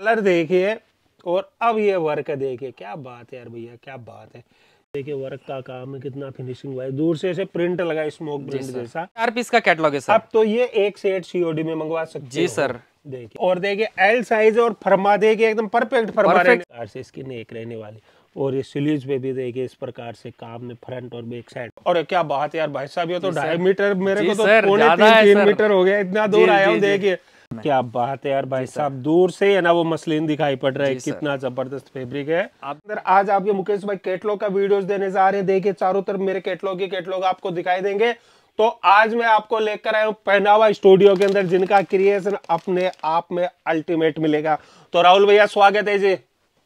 Colour देखिए और अब ये वर्क देखिए, क्या बात है यार भैया, क्या बात है। देखिए वर्क का काम है, कितना फिनिशिंग वाइज, दूर से ऐसे प्रिंट लगा स्मोक प्रिंट जैसा। 4 पीस का कैटलॉग है सर। अब तो ये एक सेट सीओडी में मंगवा सकते जी सर। देखिए और देखिए एल साइज और फरमा देखिए एकदम परफेक्ट फरमा से इसकी नेक रहने वाली। और ये स्लीव्स पे भी देखिए इस प्रकार से काम में फ्रंट और बैक साइड। और क्या बात है यार भाई साहब, ये तो 2.5 मीटर मेरे को तो 3.5 मीटर हो गया, इतना दूर आया हूँ। देखिए क्या बात है यार भाई साहब, दूर से है ना वो मसलिन दिखाई पड़ रहा है, कितना जबरदस्त फैब्रिक है। आज आपके मुकेश भाई कैटलॉग का वीडियोस देने जा रहे हैं। देखिए चारों तरफ मेरे कैटलॉग ही कैटलॉग आपको दिखाई देंगे। तो आज मैं आपको लेकर आया हूँ पहनावा स्टूडियो के अंदर, जिनका क्रिएशन अपने आप में अल्टीमेट मिलेगा। तो राहुल भैया स्वागत है जी।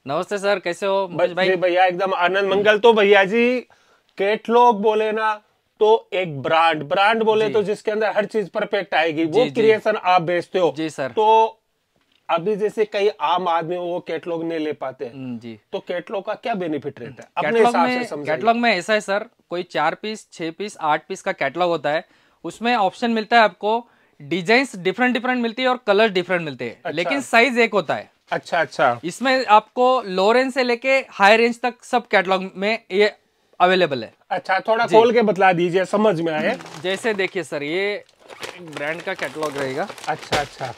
नमस्ते सर, कैसे हो भाई? भैया एकदम आनंद मंगल। तो भैया जी कैटलॉग बोले ना तो एक ब्रांड बोले तो जिसके अंदर हर चीज परफेक्ट आएगी, वो क्रिएशन आप बेचते हो जी सर। तो अभी जैसे कई आम आदमी वो कैटलॉग नहीं ले पाते हैं जी, तो कैटलॉग का क्या बेनिफिट रहता है अपने हिसाब से समझाइए। कैटलॉग में ऐसा है सर, कोई 4 पीस 6 पीस 8 पीस का कैटलॉग होता है, उसमें ऑप्शन मिलता है आपको, डिजाइन डिफरेंट मिलती है और कलर डिफरेंट मिलते हैं, लेकिन साइज एक होता है। अच्छा अच्छा। इसमें आपको लो रेंज से लेके हाई रेंज तक सब कैटलॉग में ये अवेलेबल है। अच्छा, थोड़ा खोल के बतला दीजिए, समझ में आए। जैसे देखिए सर, ये एक ब्रांड का कैटलॉग रहेगा। अच्छा अच्छा।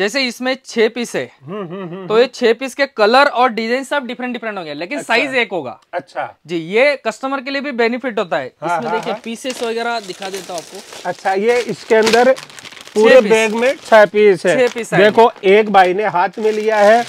जैसे इसमें 6 पीस है, तो ये 6 पीस के कलर और डिजाइन सब डिफरेंट होंगे, लेकिन अच्छा, साइज एक होगा। अच्छा जी, ये कस्टमर के लिए भी बेनिफिट होता है। हाँ, इसमें हाँ, देखिए पीसेस वगैरह दिखा देता हूँ आपको। अच्छा, ये इसके अंदर पूरे बैग में 6 पीस है। देखो एक भाई ने हाथ में लिया है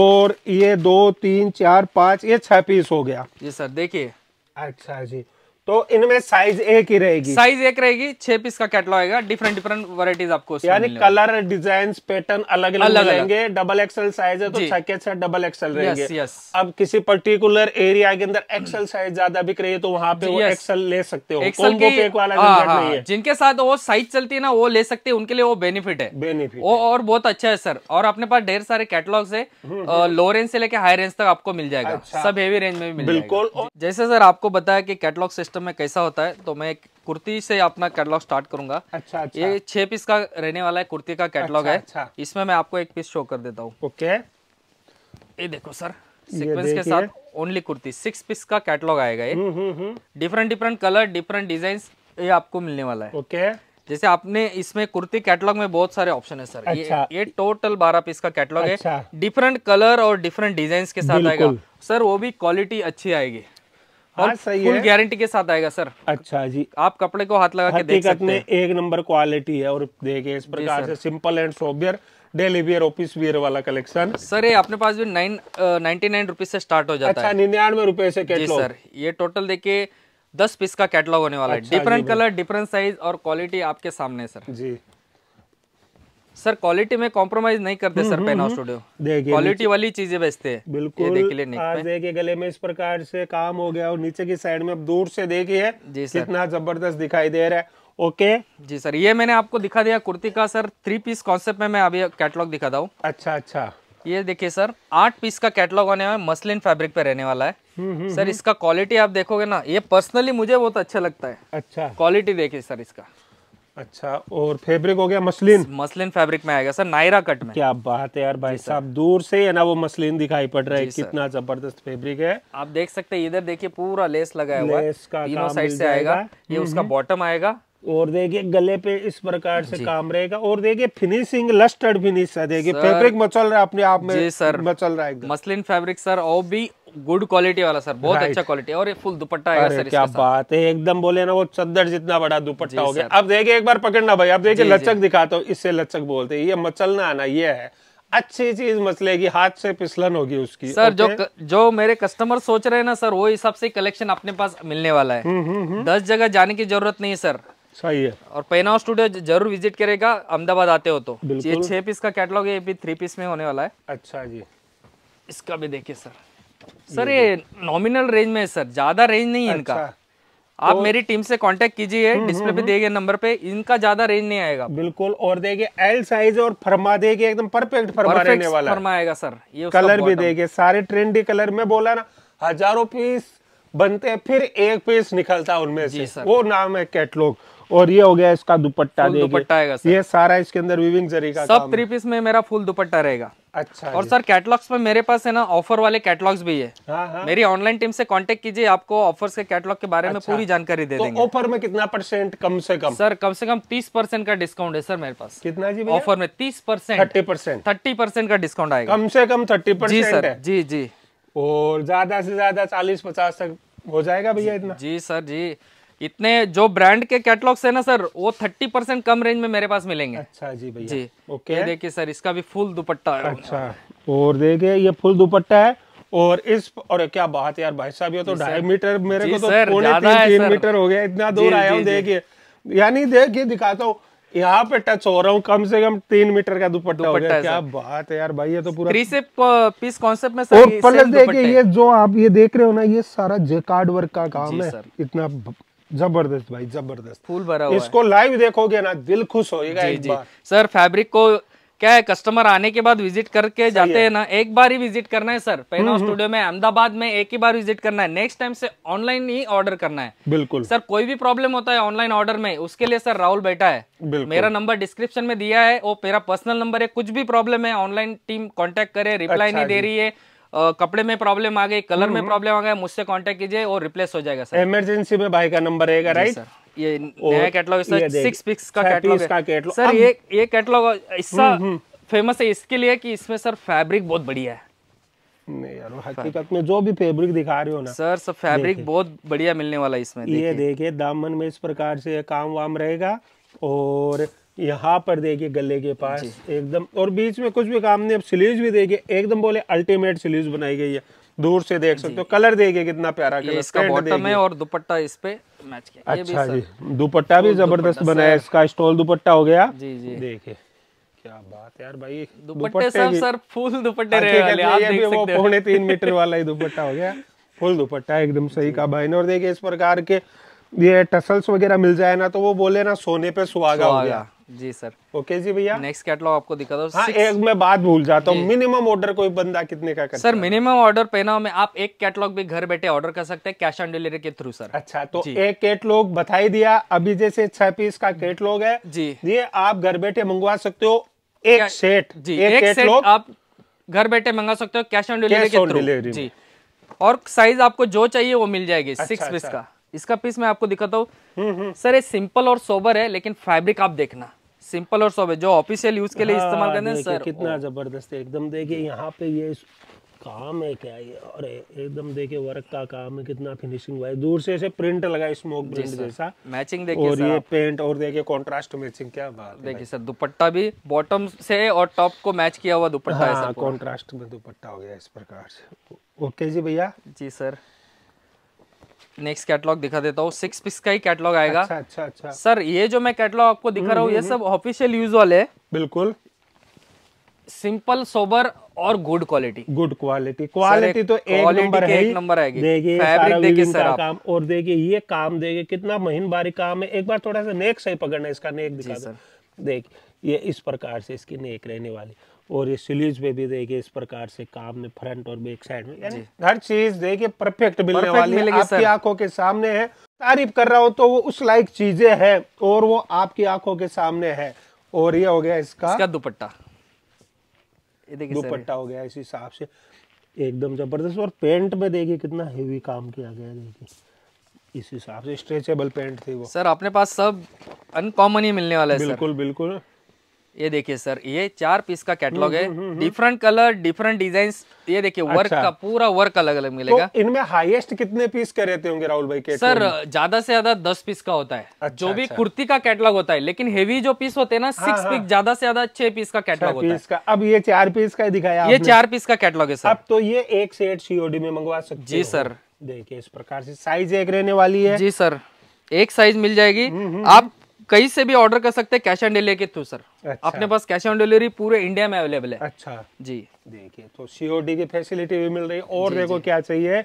और ये 2 3 4 5 ये 6 पीस हो गया जी सर। देखिए अच्छा जी, तो इनमें साइज एक ही रहेगी। साइज एक रहेगी, 6 पीस का कैटलॉग आएगा, डिफरेंट वैरायटीज आपको, यानी कलर डिजाइन पैटर्न अलग अलग रहेंगे। डबल एक्सएल साइज है तो 6 के 6 डबल एक्सएल रहेंगे। अब किसी पर्टिकुलर एरिया के अंदर एक्सएल साइज ज्यादा बिक रही है तो वहाँ पे वो एक्सएल ले सकते हो, कॉम्बो पैक वाला नहीं है। जिनके साथ वो साइज चलती है ना वो ले सकते हैं, उनके लिए वो बेनिफिट है, बेनिफिट और बहुत अच्छा है सर। और अपने पास ढेर सारे कैटलॉग्स है, लो रेंज से लेके हाई रेंज तक आपको मिल जाएगा, सब हेवी रेंज में भी बिल्कुल। जैसे सर आपको बताया कि कैटलॉग सिस्टम में कैसा होता है, तो मैं कुर्ती से अपना कैटलॉग स्टार्ट करूंगा। अच्छा अच्छा। ये 6 पीस का रहने वाला है, कुर्ती का कैटलॉग है। अच्छा। इसमें मैं आपको 1 पीस शो कर देता हूँ। ओके, ये देखो सर, सीक्वेंस के साथ ओनली कुर्ती 6 पीस का कैटलॉग आएगा। ये डिफरेंट कलर डिफरेंट डिजाइन ये आपको मिलने वाला है। ओके, जैसे आपने इसमें कुर्ती कैटलॉग में बहुत सारे ऑप्शन है सर। अच्छा। ये टोटल 12 पीस का कैटलॉग है, डिफरेंट कलर और डिफरेंट डिजाइन के साथ आएगा सर, वो भी क्वालिटी अच्छी आएगी और फुल गारंटी के साथ आएगा सर। अच्छा जी, आप कपड़े को हाथ लगा के देख सकते हैं, 1 नंबर क्वालिटी है। और देखिए इस प्रकार से simple and sober daily wear office wear वाला कलेक्शन सर। ये अपने पास भी 99 रुपीज से स्टार्ट हो जाता है। अच्छा, 99 रुपए से कैटलॉग सर। ये टोटल देखिए 10 पीस का कैटलॉग होने वाला है, डिफरेंट कलर डिफरेंट साइज और क्वालिटी आपके सामने सर जी। सर क्वालिटी में कॉम्प्रोमाइज नहीं करते सर, पहनावा स्टूडियो क्वालिटी वाली चीजें बेचते हैं बिल्कुल। देखिए गले में इस प्रकार से काम हो गया और नीचे की साइड में दूर से देखिए कितना जबरदस्त दिखाई दे रहा है। ओके जी सर, ये मैंने आपको दिखा दिया कुर्ती का सर 3 पीस कॉन्सेप्ट में। मैं अभी कैटलॉग दिखाता हूँ। अच्छा अच्छा। ये देखिए सर 8 पीस का कैटलॉग होने वाला, मसलिन फैब्रिक पे रहने वाला है सर। इसका क्वालिटी आप देखोगे ना, ये पर्सनली मुझे बहुत अच्छा लगता है। अच्छा, क्वालिटी देखिए सर इसका। अच्छा, और फैब्रिक हो गया मसलिन, मसलिन फैब्रिक में आएगा सर, नायरा कट में। क्या बात है यार भाई साहब, दूर से है ना वो मसलिन दिखाई पड़ रहा है, कितना जबरदस्त फैब्रिक है। आप देख सकते हैं इधर देखिए पूरा लेस लगाया हुआ है, तीनों साइड से आएगा। ये उसका बॉटम आएगा और देखिए गले पे इस प्रकार से काम रहेगा। और देखिए फिनिशिंग लस्टर्ड फिनिश है, देखिए फैब्रिक मचल रहा है अपने आप में सर, मचल रहा है मसलिन फैब्रिक सर, और भी गुड क्वालिटी वाला सर, बहुत अच्छा क्वालिटी। और ये फुल दुपट्टा आएगा सर। क्या बात है, एकदम बोले ना वो चद्दर जितना बड़ा दुपट्टा हो गया। अब देखिए एक बार पकड़ना भाई, अब देखिए लचक दिखाता हूँ, इससे लचक बोलते हैं। ये मचलना आना ये है अच्छी चीज, मसलेगी हाथ से फिसलन होगी उसकी सर। जो मेरे कस्टमर सोच रहे हैं ना सर, वो हिसाब से कलेक्शन अपने पास मिलने वाला है। 10 जगह जाने की जरूरत नहीं है सर। सही है। और पहनावा स्टूडियो जरूर विजिट करेगा अहमदाबाद आते हो तो। ये 6 पीस का कैटलॉग है, ये भी 3 पीस में होने वाला है। अच्छा जी, इसका भी देखिए सर। सर ये नॉमिनल रेंज में है सर, ज्यादा रेंज नहीं है इनका। अच्छा। आप मेरी टीम से कांटेक्ट कीजिए, डिस्प्ले पे दिए गए नंबर पे, इनका ज्यादा रेंज नहीं आएगा बिल्कुल। और देखिए एल साइज और फरमा देखिए एकदम परफेक्ट फरमा रहने वाला फरमा आएगा सर। ये कलर भी देखिए सारे ट्रेंडी कलर में, बोला ना हजारों पीस बनते हैं फिर 1 पीस निकलता है उनमें से, वो नाम है कैटलॉग। और ये हो गया इसका दुपट्टा, ये सारा इसके अंदर विविंग जरी का सब थ्री पीस में मेरा फुल दुपट्टा रहेगा। अच्छा। और सर कैटलॉग्स में मेरे पास है ना ऑफर वाले कैटलॉग्स भी है। हाँ हाँ। मेरी ऑनलाइन टीम से कांटेक्ट कीजिए, आपको ऑफर्स के कैटलॉग के बारे में पूरी जानकारी दे देंगे। ऑफर में कितना परसेंट? कम से कम 30% का डिस्काउंट है सर मेरे पास। कितना जी ऑफर में? 30%। 30% का डिस्काउंट आएगा कम से कम। 30% सर। जी जी। और ज्यादा से ज्यादा 40-50 तक हो जाएगा भैया इतना? जी सर जी। इतने जो ब्रांड के कैटलॉग्स है ना सर वो 30% कम रेंज में मेरे पास मिलेंगे। अच्छा जी भैया जी। ओके देखिए सर इसका भी फुल दुपट्टा है। अच्छा। और देखिए ये फुल दुपट्टा है और इस और क्या बात है यार भाई साहब, ये तो 2.5 मीटर मेरे को तो 3.5 मीटर हो गया, इतना दूर आया हूँ। देखिए यानी देखिए दिखाता हूँ, यहाँ पे टच हो रहा हूँ, कम से कम 3 मीटर का दुपट्टा हो गया। क्या बात है यार भाई, ये तो पूरा थ्री से पीस कॉन्सेप्ट में। और प्लस देखिए ये जो आप ये देख रहे हो ना ये सारा जैकार्ड वर्क का काम है, इतना जबरदस्त भाई जबरदस्त फूल भरा हुआ। इसको लाइव देखोगे ना दिल खुश होएगा एक बार। सर फैब्रिक को क्या है, कस्टमर आने के बाद विजिट करके जाते हैं ना, एक बार ही विजिट करना है सर। पेहनावा स्टूडियो में अहमदाबाद में एक ही बार विजिट करना है, नेक्स्ट टाइम से ऑनलाइन ही ऑर्डर करना है। बिल्कुल सर। कोई भी प्रॉब्लम होता है ऑनलाइन ऑर्डर में उसके लिए सर राहुल बैठा है, मेरा नंबर डिस्क्रिप्शन में दिया है, वो मेरा पर्सनल नंबर है। कुछ भी प्रॉब्लम है ऑनलाइन टीम कॉन्टेक्ट करे, रिप्लाई नहीं दे रही है, कपड़े में प्रॉब्लम आ गई, कलर में प्रॉब्लम आ गया, मुझसे कांटेक्ट कीजिए और रिप्लेस हो जाएगा सर। इमरजेंसी में भाई का नंबर रहेगा। राइट। ये नया कैटलॉग सर, 6 पीस का कैटलॉग है सर। ये कैटलॉग इसका फेमस है इसके लिए कि इसमें सर फैब्रिक बहुत बढ़िया है। नहीं यार हकीकत में जो भी फैब्रिक दिखा रहे हो ना सर, सब फैब्रिक बहुत बढ़िया मिलने वाला है इसमें। ये देखिए दामन में इस प्रकार से काम वाम रहेगा और यहाँ पर देखिए गले के पास एकदम, और बीच में कुछ भी काम नहीं। अब स्लीव्स भी देखिए एकदम बोले अल्टीमेट स्लीव्स बनाई गई है, दूर से देख सकते हो। कलर देखिए कितना प्यारा कलर इसका बॉटम है और दुपट्टा इस पे मैच किया। अच्छा जी। दुपट्टा भी जबरदस्त बनाया, इसका स्टॉल दुपट्टा हो गया। जी जी देखिए क्या बात है यार भाई, दुपट्टे सर फुल दुपट्टे, वो 3.5 मीटर वाला ही दुपट्टा हो गया, फुल दुपट्टा एकदम सही का भाई ने। और देखिये इस प्रकार के ये टसल्स वगैरह मिल जाए ना तो वो बोले ना सोने पे सुहागा हो गया। जी सर। ओके जी भैया। नेक्स्ट कैटलॉग आपको दिखा दो। हाँ, एक मैं बात भूल जाता हूँ, मिनिमम ऑर्डर कोई बंदा कितने का करता है? सर मिनिमम ऑर्डर पेहनावा में आप एक कैटलॉग भी घर बैठे ऑर्डर कर सकते हैं कैश ऑन डिलीवरी के थ्रू सर। अच्छा तो एक कैटलॉग बताई दिया, अभी जैसे 6 पीस का कैटलॉग है जी, ये आप घर बैठे मंगवा सकते हो। एक सेट जी, एक कैटलॉग आप घर बैठे मंगा सकते हो कैश ऑन डिलीवरी के थ्रू जी। और साइज आपको जो चाहिए वो मिल जाएगी। 6 पीस का इसका पीस मैं आपको दिखाता हूँ सर। ये सिंपल और सोबर है लेकिन फैब्रिक आप देखना, सिंपल और सोबर जो ऑफिशियल यूज के लिए इस्तेमाल करते हैं सर। कितना जबरदस्त है एकदम। देखिए यहाँ पे ये काम है क्या ये, और एकदम देखिए वर्क का काम है, कितना फिनिशिंग हुआ है। दूर से ऐसे प्रिंट लगा स्मोक प्रिंट जैसा मैचिंग देखिए। और ये पेंट और देखिए कॉन्ट्रास्ट मैचिंग, क्या बात देखिए सर। दुपट्टा भी बॉटम से और टॉप को मैच किया हुआ दुपट्टा है सर, कॉन्ट्रास्ट में दुपट्टा हो गया इस प्रकार से। ओके जी भैया। जी सर नेक्स्ट कैटलॉग दिखा देता हूँ। 6 पीस का ही कैटलॉग आएगा। अच्छा, अच्छा, अच्छा। सर ये जो मैं कैटलॉग आपको दिखा रहा हूँ ये सब ऑफिशियल यूज वाले है। बिल्कुल सिंपल सोबर और good quality. Good quality quality तो एक नंबर आएगी। फैब्रिक देखिए सर आप काम, और देखिए ये काम देखिए कितना महीन बारीक काम है। एक बार थोड़ा सा नेक सही पकड़ना, इसका नेक दिखा सर। देखिए ये इस प्रकार से इसकी नेक रहने वाली, और ये स्लीव्स पे भी देखिए इस प्रकार से काम में फ्रंट और बैक साइड में, यानी हर चीज देखिए परफेक्ट मिलने वाली है। आपकी आंखों के सामने है, तारीफ कर रहा हो तो वो उस लाइक चीजें हैं और वो आपकी आंखों के सामने है। और ये हो गया इसका दुपट्टा, ये देखिए दुपट्टा हो गया इस हिसाब से एकदम जबरदस्त। और पेंट में देखिए कितना हेवी काम किया गया, देखिए इस हिसाब से स्ट्रेचेबल पेंट थे वो सर। अपने पास सब अनकॉमन ही मिलने वाला है। बिल्कुल बिल्कुल। ये देखिए सर ये 4 पीस का कैटलॉग है, डिफरेंट कलर डिफरेंट डिजाइन्स। ये देखिए वर्क का पूरा वर्क अलग अलग मिलेगा। तो इनमें हाईएस्ट कितने पीस के रहते होंगे राहुल भाई? सर ज्यादा से ज्यादा 10 पीस का होता है। अच्छा, जो भी कुर्ती का कैटलॉग होता है, लेकिन हेवी जो पीस होते हैं ना 6 पीस, ज्यादा से ज्यादा 6 पीस का कैटलॉग होता है। अब ये 4 पीस का दिखाया, ये 4 पीस का कैटलॉग है सर। अब तो ये एक सेट सीओडी में मंगवा सकते हैं। जी सर देखिए इस प्रकार से साइज एक रहने वाली है। जी सर एक साइज मिल जाएगी, आप कहीं से भी ऑर्डर कर सकते हैं कैश ऑन डिलीवरी के थ्रू सर। अच्छा। अपने पास कैश ऑन डिलीवरी पूरे इंडिया में अवेलेबल है। अच्छा जी देखिए तो सीओडी की फैसिलिटी भी मिल रही है। और देखो क्या चाहिए।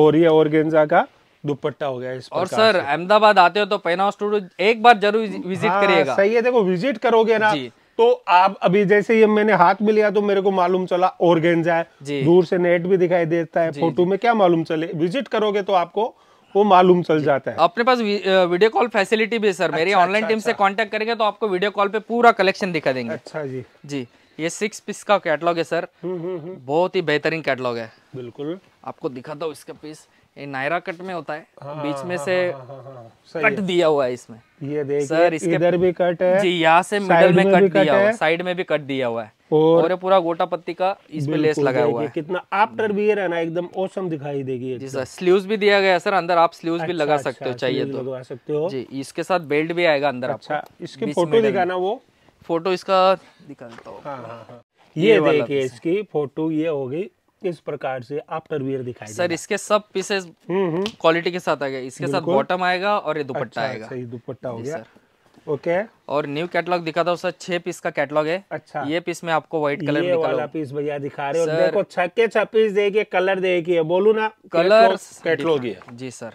और ये ऑर्गेन्जा का दुपट्टा हो गया इस प्रकार। और सर अहमदाबाद आते हो तो पहनावा स्टूडियो एक बार जरूर विजिट करिएगा। सही है देखो विजिट करोगे ना तो आप अभी जैसे ये मैंने हाथ में लिया तो मेरे को मालूम चला ऑर्गेन्जा है, दूर से नेट भी दिखाई देता है, फोटो में क्या मालूम चले, विजिट करोगे तो आपको वो मालूम चल जाता है। अपने पास वीडियो कॉल फैसिलिटी भी है सर। मेरी ऑनलाइन टीम से कांटेक्ट करेंगे तो आपको वीडियो कॉल पे पूरा कलेक्शन दिखा देंगे। अच्छा जी जी, ये 6 पीस का कैटलॉग है सर, बहुत ही बेहतरीन कैटलॉग है। बिल्कुल आपको दिखाता हूँ इसका पीस। ये नायरा कट में होता है, बीच में से कट दिया हुआ है इसमें। ये देखिए सर, इसके इधर भी कट है जी, यहाँ से मिडल में कट दिया हुआ है, साइड में भी कट दिया हुआ है और पूरा गोटा पत्ती का इसमें लेस लगा हुआ है। कितना आफ्टर भी है ना, एकदम औसम दिखाई देगी जी सर। स्लीव्स भी दिया गया है सर, अंदर आप स्लीव्स भी लगा सकते हो, चाहिए तो लगा सकते हो जी। इसके साथ बेल्ट भी आएगा अंदर। अच्छा, इसकी फोटो दिखाना, वो फोटो इसका दिखाता हूँ। ये देखिए इसकी फोटो, ये हो गई। इस प्रकार से आफ्टर वियर दिखाई सर, इसके सब पीसेस क्वालिटी के साथ आ गए। इसके साथ बॉटम आएगा और ये दुपट्टा आएगा। सही दुपट्टा हो गया। ओके, और न्यू कैटलॉग दिखा था सर, 6 पीस का कैटलॉग है। अच्छा, ये पीस में आपको व्हाइट कलर ये वाला पीस भैया दिखा रहे हो। देखो छक्के छपीस देखिए, कलर देखिए, बोलू ना कलर कैटलॉग है जी सर।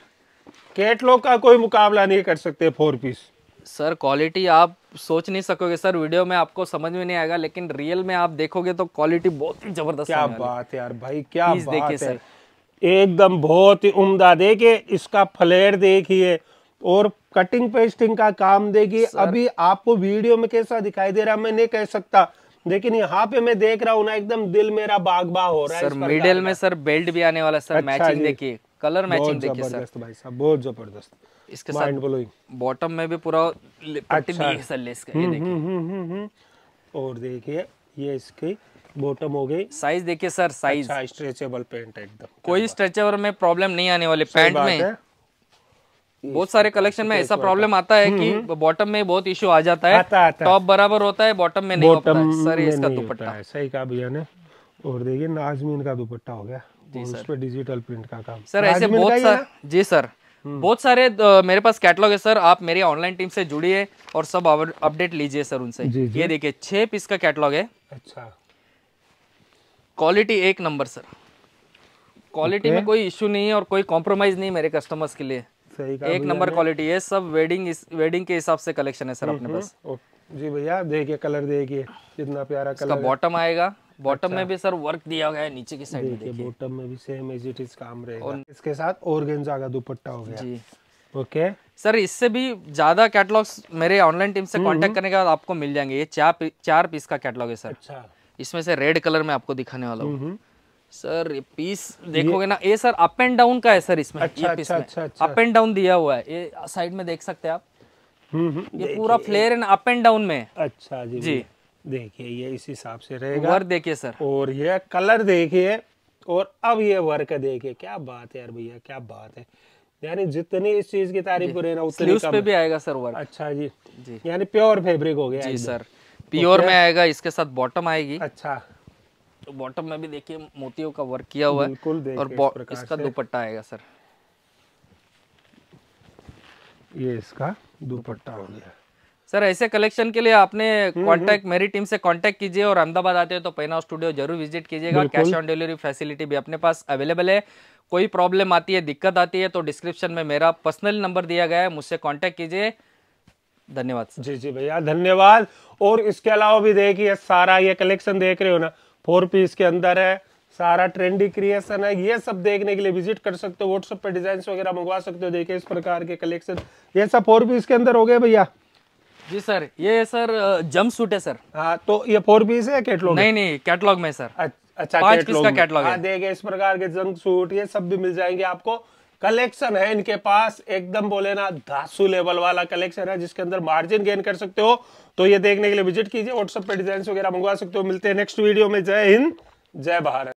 कैटलॉग का कोई मुकाबला नहीं कर सकते। 4 पीस सर, क्वालिटी आप सोच नहीं सकोगे सर। वीडियो में आपको समझ में नहीं आएगा, लेकिन रियल में आप देखोगे तो क्वालिटी बहुत ही जबरदस्त। क्या बात है यार भाई, क्या बात है सर, एकदम बहुत ही उम्दा। देखिए इसका फ्लेयर देखिए और कटिंग पेस्टिंग का काम देखिए। अभी आपको वीडियो में कैसा दिखाई दे रहा मैं नहीं कह सकता, लेकिन यहाँ पे मैं देख रहा हूँ ना, एकदम दिल मेरा बाग-बाग हो रहा है सर। मिडिल में सर बेल्ट भी आने वाला सर। मैचिंग देखिए, कलर मैचिंग देखिए सर, भाई साहब बहुत जबरदस्त। इसके साथ बॉटम में भी पूरा पट्टी है सर लेस का, ये देखिए। और देखिए ये इसकी बॉटम हो गई। साइज देखिए सर, साइज स्ट्रेचेबल पैंट एकदम, कोई स्ट्रेचेबल में प्रॉब्लम नहीं आने वाले पैंट में। बहुत सारे कलेक्शन में ऐसा प्रॉब्लम आता है कि बॉटम में बहुत इश्यू आ जाता है, टॉप बराबर होता है, बॉटम में नहीं होता है सर। इसका दुपट्टा है, सही कहा भैया ने। और देखिए नाजमीन का दुपट्टा हो गया जी सर, उस पे डिजिटल प्रिंट का काम सर। ऐसे बहुत सारे जी सर, बहुत सारे मेरे पास कैटलॉग है सर। आप मेरी ऑनलाइन टीम से जुड़िए और सब अपडेट लीजिए सर उनसे। ये देखिए 6 पीस का कैटलॉग है। अच्छा, क्वालिटी एक नंबर सर, क्वालिटी में कोई इश्यू नहीं है और कोई कॉम्प्रोमाइज नहीं मेरे कस्टमर्स के लिए। एक नंबर क्वालिटी है, सब वेडिंग के हिसाब से कलेक्शन है सर अपने पास जी भैया। देखिए कलर देखिए कितना प्यारा कलर। इसका बॉटम आएगा, बॉटम में भी सर वर्क दिया गया है नीचे की साइड में। देखिए बॉटम में भी सेम एज इट इज काम रहेगा। और इसके साथ ऑर्गेन्जा का दुपट्टा हो गया जी। ओके सर, इससे भी ज्यादा कैटलॉग्स मेरे ऑनलाइन टीम से कांटेक्ट करने के बाद आपको मिल जाएंगे। ये 4 पीस का कैटलॉग है सर। अच्छा, इसमें से रेड कलर में आपको दिखाने वाला हूँ सर। ये पीस देखोगे ना, ये सर अप एंड डाउन का है सर। इसमें अप एंड डाउन दिया हुआ है, ये साइड में देख सकते हैं आप। ये पूरा flare and up and down में। अच्छा जी जी, देखिए ये इस हिसाब से रहेगा। वर्क देखिए सर, और ये कलर देखिए, और अब ये वर्क देखिए। क्या बात है यार भैया, क्या बात है। यानी जितनी इस चीज की तारीफ करें ना उतनी कम है। पे भी आएगा सर वर्क। अच्छा जी जी, यानी प्योर फैब्रिक हो गया जी सर, प्योर में आएगा। इसके साथ बॉटम आएगी। अच्छा, तो बॉटम में भी देखिए मोतियों का वर्क किया हुआ है। और इसका दुपट्टा आएगा सर, ये इसका दुपट्टा हो गया सर। ऐसे कलेक्शन के लिए आपने कांटेक्ट मेरी टीम से कांटेक्ट कीजिए और अहमदाबाद आते हो तो पहनावा स्टूडियो जरूर विजिट कीजिएगा। कैश ऑन डिलीवरी फैसिलिटी भी अपने पास अवेलेबल है। कोई प्रॉब्लम आती है, दिक्कत आती है तो डिस्क्रिप्शन में मेरा पर्सनल नंबर दिया गया है, मुझसे कांटेक्ट कीजिए। धन्यवाद सर। जी जी भैया धन्यवाद। और इसके अलावा भी देखिए सारा ये कलेक्शन देख रहे हो ना, 4 पीस के अंदर है, सारा ट्रेंडी क्रिएशन है। ये सब देखने के लिए विजिट कर सकते हो, व्हाट्सएप पे डिजाइन वगैरह मंगवा सकते हो। देखिए इस प्रकार के कलेक्शन, ये सब 4 पीस के अंदर हो गए भैया जी सर। ये सर जंप सूट है सर। हाँ, तो ये 4 पीस है कैटलॉग? नहीं नहीं, कैटलॉग में सर। अच्छा, 5 पीस का कैटलॉग है। देखिए इस प्रकार के जंप सूट ये सब भी मिल जाएंगे आपको। कलेक्शन है इनके पास, एकदम बोले ना धासु लेवल वाला कलेक्शन है, जिसके अंदर मार्जिन गेन कर सकते हो। तो ये देखने के लिए विजिट कीजिए, व्हाट्सएप पे डिजाइन वगैरह मंगवा सकते हो। मिलते हैं नेक्स्ट वीडियो में। जय हिंद, जय भारत।